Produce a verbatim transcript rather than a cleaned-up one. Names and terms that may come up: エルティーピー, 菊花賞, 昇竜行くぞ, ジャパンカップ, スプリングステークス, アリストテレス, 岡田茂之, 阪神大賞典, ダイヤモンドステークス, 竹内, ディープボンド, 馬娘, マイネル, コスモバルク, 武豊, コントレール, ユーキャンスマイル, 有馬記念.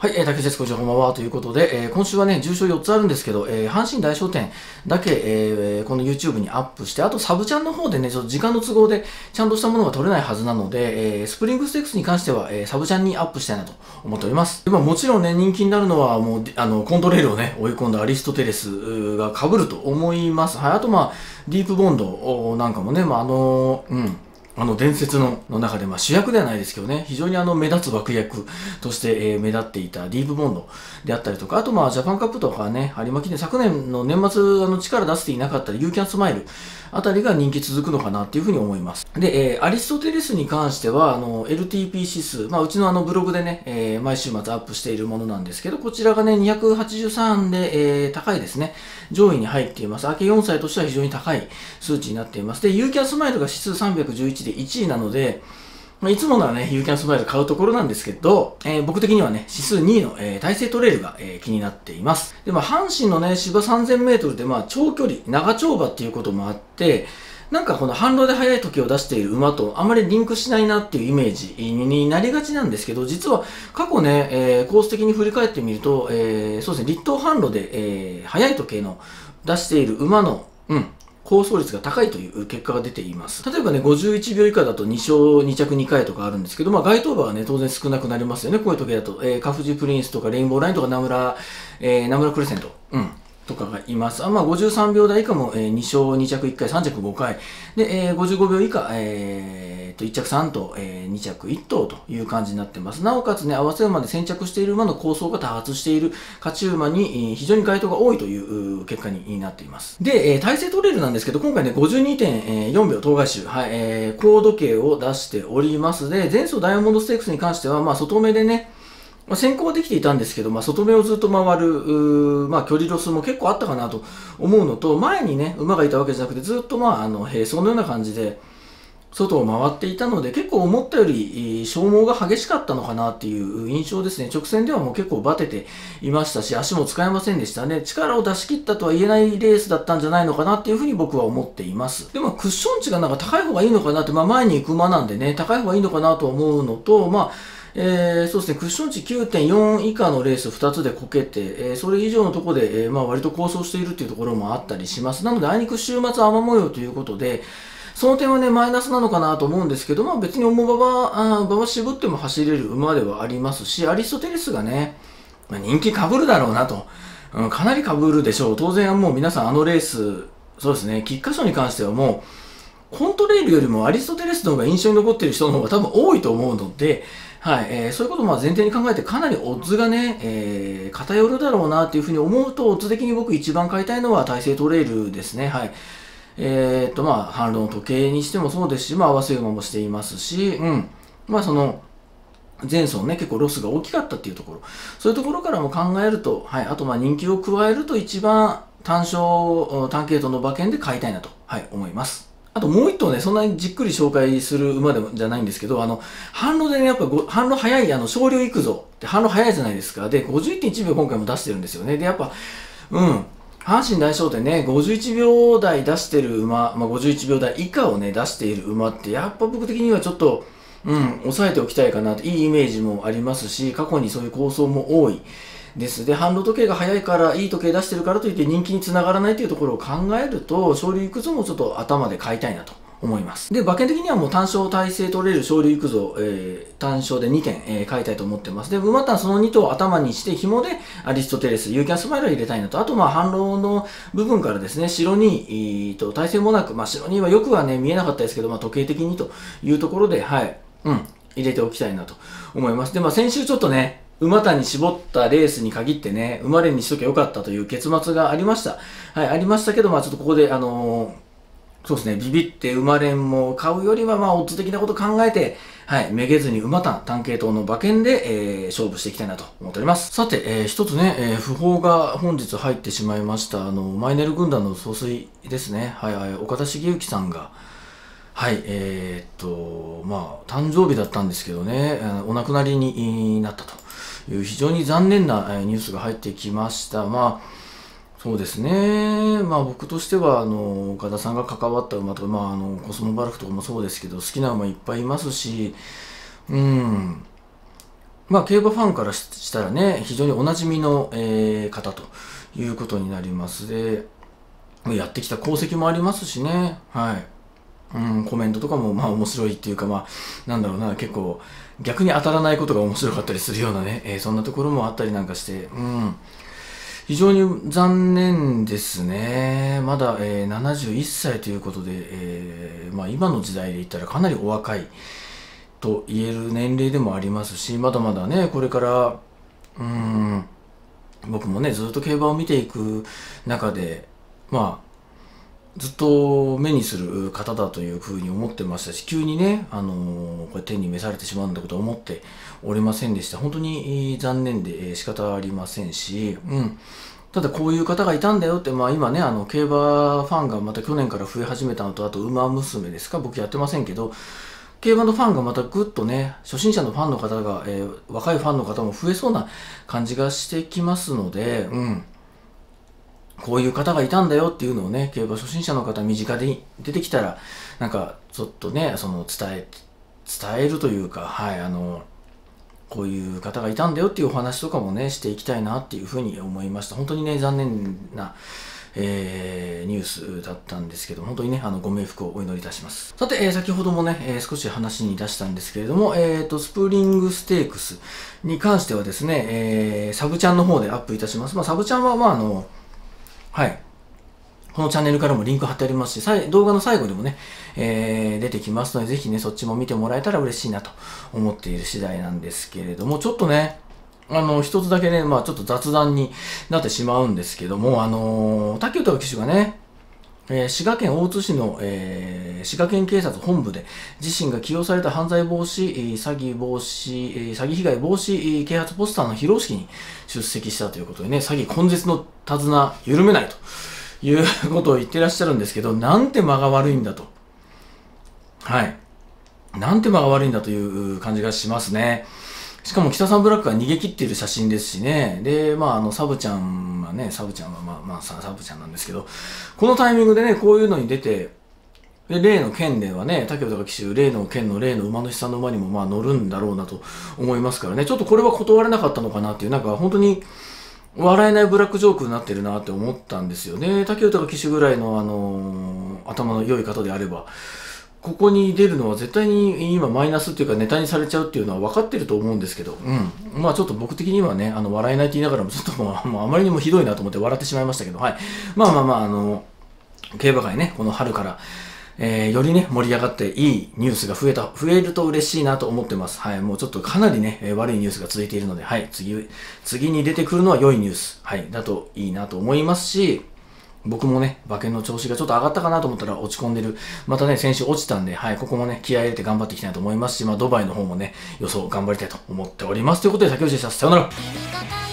はい、えー、竹内です。こんにちは、こんばんは。ということで、えー、今週はね、重賞よっつあるんですけど、えー、阪神大賞典だけ、えー、この YouTube にアップして、あとサブチャンの方でね、ちょっと時間の都合で、ちゃんとしたものが取れないはずなので、えー、スプリングステークスに関しては、えー、サブチャンにアップしたいなと思っております。まあ、もちろんね、人気になるのは、もう、あの、コントレールをね、追い込んだアリストテレスが被ると思います。はい、あとまあ、ディープボンドなんかもね、まあ、あの、うん。あの伝説の中で、まあ、主役ではないですけどね、非常にあの目立つ脇役として、えー、目立っていたディープボンドであったりとか、あとまあジャパンカップとかね、有馬記念、昨年の年末あの力出せていなかったユーキャンスマイルあたりが人気続くのかなっていうふうに思います。で、えー、アリストテレスに関しては、あの、エルティーピー 指数、まあ、うちのあのブログでね、えー、毎週末アップしているものなんですけど、こちらがね、にひゃくはちじゅうさんで、えー、高いですね。上位に入っています。明けよんさいとしては非常に高い数値になっています。で、ユーキャンスマイルが指数さんびゃくじゅういちでいちいなので、まあ、いつもならね、ユーキャンスマイル買うところなんですけど、えー、僕的にはね、指数にいの、えー、大勢トレイルが、えー、気になっています。で、まあ、阪神のね、芝さんぜんメートルで、まあ、長距離、長丁場っていうこともあって、なんかこの反動で速い時を出している馬とあまりリンクしないなっていうイメージになりがちなんですけど、実は過去ね、えー、コース的に振り返ってみると、えー、そうですね、立冬反路で、えー、速い時計の出している馬の、うん、構想率が高いという結果が出ています。例えばね、ごじゅういちびょう以下だとにしょうにちゃくにかいとかあるんですけど、まあ、該当馬はね、当然少なくなりますよね、こういう時計だと。えー、カフジプリンスとかレインボーラインとかナムラ、えー、ナムラクレセント。うん。とかがいます。あまあ、ごじゅうさんびょうだい以下も、えー、にしょうにちゃくいっかい、さんちゃくごかい。で、えー、ごじゅうごびょう以下、えー、といっちゃくさん頭、えー、にちゃくいっとうという感じになってます。なおかつね、合わせ馬で先着している馬の構想が多発している勝ち馬に、えー、非常に該当が多いという結果になっています。で、えー、体勢トレールなんですけど、今回ね、ごじゅうにてんよんびょう当該種、はい、えー、高時計を出しております。で、前走ダイヤモンドステークスに関しては、まあ、外目でね、まあ先行はできていたんですけど、まあ、外目をずっと回る、まあ、距離ロスも結構あったかなと思うのと、前にね、馬がいたわけじゃなくて、ずっとまあ、あの、並走のような感じで、外を回っていたので、結構思ったより消耗が激しかったのかなっていう印象ですね。直線ではもう結構バテていましたし、足も使えませんでしたね。力を出し切ったとは言えないレースだったんじゃないのかなっていうふうに僕は思っています。でもクッション値がなんか高い方がいいのかなって、まあ前に行く馬なんでね、高い方がいいのかなと思うのと、まあ、えー、そうですね、クッション値 きゅうてんよん 以下のレースふたつでこけて、えー、それ以上のところで、えー、まあ割と構想しているっていうところもあったりします。なので、あいにく週末雨模様ということで、その点はね、マイナスなのかなと思うんですけど、まあ別に重馬場、馬場渋っても走れる馬ではありますし、アリストテレスがね、まあ、人気被るだろうなと、うん。かなり被るでしょう。当然もう皆さんあのレース、そうですね、菊花賞に関してはもう、コントレイルよりもアリストテレスの方が印象に残っている人の方が多分多いと思うので、はい、えー、そういうことも前提に考えてかなりオッズがね、えー、偏るだろうなっていうふうに思うと、オッズ的に僕一番買いたいのは大勢トレイルですね、はい。えーと、まあ、反論の時計にしてもそうですし、まあ、合わせ馬もしていますし、うん。まあ、その、前走ね、結構ロスが大きかったっていうところ。そういうところからも考えると、はい。あと、まあ、人気を加えると一番単勝、単系統の馬券で買いたいなと、はい、思います。あと、もう一頭ね、そんなにじっくり紹介する馬でも、じゃないんですけど、あの、反論でね、やっぱご、反論早い、あの、昇竜行くぞって反論早いじゃないですか。で、ごじゅういってんいちびょう今回も出してるんですよね。で、やっぱ、うん。阪神大賞典ね、ごじゅういちびょうだい出してる馬、まあ、ごじゅういちびょうだい以下をね、出している馬って、やっぱ僕的にはちょっと、うん、抑えておきたいかなと、いいイメージもありますし、過去にそういう構想も多いです。で、反動時計が早いから、いい時計出してるからといって人気につながらないというところを考えると、昇竜行くぞもちょっと頭で買いたいなと思います。で、馬券的にはもう単勝体勢取れる昇竜行くぞ、えー、単勝でにてん、えー、買いたいと思ってます。で、馬単そのに頭を頭にして、紐でアリストテレス、ユーキャンスマイルを入れたいなと。あと、まあ、反論の部分からですね、白に、えー、と、体勢もなく、まあ、白にはよくはね、見えなかったですけど、まあ、時計的にというところで、はい、うん、入れておきたいなと思います。で、まあ、先週ちょっとね、馬単に絞ったレースに限ってね、馬連にしときゃよかったという結末がありました。はい、ありましたけど、まあ、ちょっとここで、あのー、そうですね、ビビって馬連も買うよりは、まあ、オッズ的なこと考えて、はい、めげずに馬単、単系統の馬券で、えー、勝負していきたいなと思っております。さて、えー、一つね、えー、訃報が本日入ってしまいました、あの、マイネル軍団の総帥ですね、はい、はい、岡田茂之さんが、はい、えー、っと、まあ、誕生日だったんですけどね、お亡くなりになったという、非常に残念なニュースが入ってきました。まあそうですね。まあ僕としては、あの、岡田さんが関わった馬とか、まああの、コスモバルクとかもそうですけど、好きな馬いっぱいいますし、うん。まあ、競馬ファンからしたらね、非常におなじみの、えー、方ということになります。で、やってきた功績もありますしね、はい。うん、コメントとかもまあ面白いっていうか、まあ、なんだろうな、結構、逆に当たらないことが面白かったりするようなね、えー、そんなところもあったりなんかして、うん。非常に残念ですね。まだ、えー、ななじゅういっさいということで、えー、まあ、今の時代で言ったらかなりお若いと言える年齢でもありますし、まだまだね、これから、うーん、僕もね、ずっと競馬を見ていく中で、まあ、ずっと目にする方だというふうに思ってましたし、急にね、あのー、これ手に召されてしまうんだことは思っておりませんでした。本当に残念で仕方ありませんし、うん。ただこういう方がいたんだよって、まあ今ね、あの、競馬ファンがまた去年から増え始めたのと、あと、馬娘ですか、僕やってませんけど、競馬のファンがまたぐっとね、初心者のファンの方が、えー、若いファンの方も増えそうな感じがしてきますので、うん。こういう方がいたんだよっていうのをね、競馬初心者の方身近で出てきたら、なんか、ちょっとね、その、伝え、伝えるというか、はい、あの、こういう方がいたんだよっていうお話とかもね、していきたいなっていうふうに思いました。本当にね、残念な、えー、ニュースだったんですけど、本当にね、あの、ご冥福をお祈りいたします。さて、えー、先ほどもね、えー、少し話に出したんですけれども、えーと、スプリングステークスに関してはですね、えー、サブチャンの方でアップいたします。まあ、サブチャンは、まあ、あの、はい。このチャンネルからもリンク貼ってありますし、動画の最後でもね、えー、出てきますので、ぜひね、そっちも見てもらえたら嬉しいなと思っている次第なんですけれども、ちょっとね、あの、一つだけね、まあちょっと雑談になってしまうんですけども、あのー、武豊騎手がね、えー、滋賀県大津市の、えー、滋賀県警察本部で自身が起用された犯罪防止、詐欺防止、詐欺被害防止啓発ポスターの披露式に出席したということでね、詐欺根絶の手綱緩めないということを言ってらっしゃるんですけど、なんて間が悪いんだと。はい。なんて間が悪いんだという感じがしますね。しかも北三ブラックが逃げ切っている写真ですしね。で、まあ、あの、サブちゃんはね、サブちゃんはまあ、まあ、サブちゃんなんですけど、このタイミングでね、こういうのに出て、で、例の件ではね、武豊騎手、例の件の例の馬主さんの馬にもまあ乗るんだろうなと思いますからね、ちょっとこれは断れなかったのかなっていう、なんか本当に笑えないブラックジョークになってるなって思ったんですよね。武豊騎手ぐらいのあのー、頭の良い方であれば、ここに出るのは絶対に今マイナスっていうかネタにされちゃうっていうのは分かってると思うんですけど、うん。まあちょっと僕的にはね、あの、笑えないって言いながらもちょっともう、もうあまりにもひどいなと思って笑ってしまいましたけど、はい。まあまあまあ、あの、競馬界ね、この春から、えー、よりね、盛り上がっていいニュースが増えた、増えると嬉しいなと思ってます。はい。もうちょっとかなりね、えー、悪いニュースが続いているので、はい。次、次に出てくるのは良いニュース、はい。だといいなと思いますし、僕もね、馬券の調子がちょっと上がったかなと思ったら落ち込んでる。またね、先週落ちたんで、はい、ここもね、気合い入れて頑張っていきたいと思いますし、まあ、ドバイの方もね、予想頑張りたいと思っております。ということで、先ほどでした。さようなら。